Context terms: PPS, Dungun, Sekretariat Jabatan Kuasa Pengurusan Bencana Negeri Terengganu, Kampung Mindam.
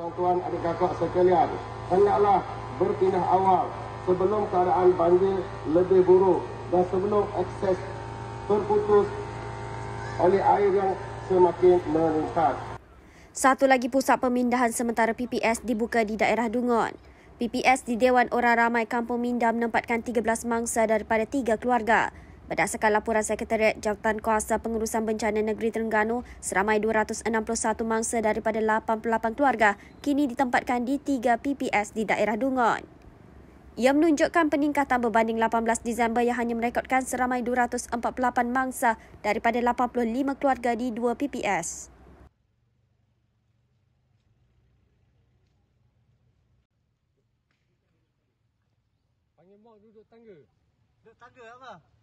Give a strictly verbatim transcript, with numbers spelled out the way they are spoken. tuan-tuan adik kakak sekalian, hendaklah bertindak awal sebelum keadaan banjir lebih buruk dan sebelum akses terputus oleh air yang semakin meningkat. Satu lagi pusat pemindahan sementara P P S dibuka di daerah Dungun. P P S di Dewan Orang Ramai Kampung Mindam menempatkan tiga belas mangsa daripada tiga keluarga. Berdasarkan laporan Sekretariat Jabatan Kuasa Pengurusan Bencana Negeri Terengganu, seramai dua ratus enam puluh satu mangsa daripada lapan puluh lapan keluarga kini ditempatkan di tiga P P S di daerah Dungun. Ia menunjukkan peningkatan berbanding lapan belas Disember yang hanya merekodkan seramai dua ratus empat puluh lapan mangsa daripada lapan puluh lima keluarga di dua P P S. Panggil mak duduk tangga. Duduk tangga apa?